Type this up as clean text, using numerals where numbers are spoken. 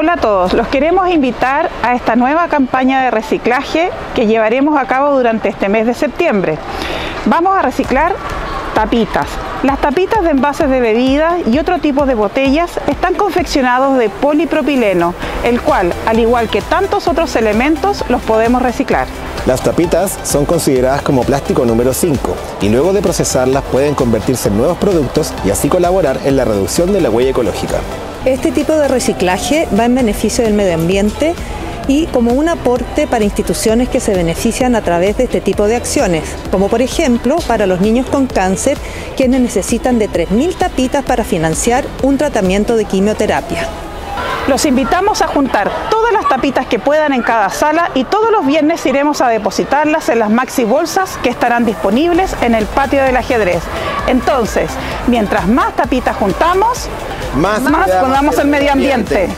Hola a todos, los queremos invitar a esta nueva campaña de reciclaje que llevaremos a cabo durante este mes de septiembre. Vamos a reciclar tapitas. Las tapitas de envases de bebidas y otro tipo de botellas están confeccionados de polipropileno, el cual, al igual que tantos otros elementos, los podemos reciclar. Las tapitas son consideradas como plástico número 5 y luego de procesarlas pueden convertirse en nuevos productos y así colaborar en la reducción de la huella ecológica. Este tipo de reciclaje va en beneficio del medio ambiente y como un aporte para instituciones que se benefician a través de este tipo de acciones, como por ejemplo para los niños con cáncer, quienes necesitan de 3.000 tapitas para financiar un tratamiento de quimioterapia. Los invitamos a juntar todas las tapitas que puedan en cada sala y todos los viernes iremos a depositarlas en las Maxibolsas que estarán disponibles en el patio del ajedrez. Entonces, mientras más tapitas juntamos, más cuidamos el medio ambiente.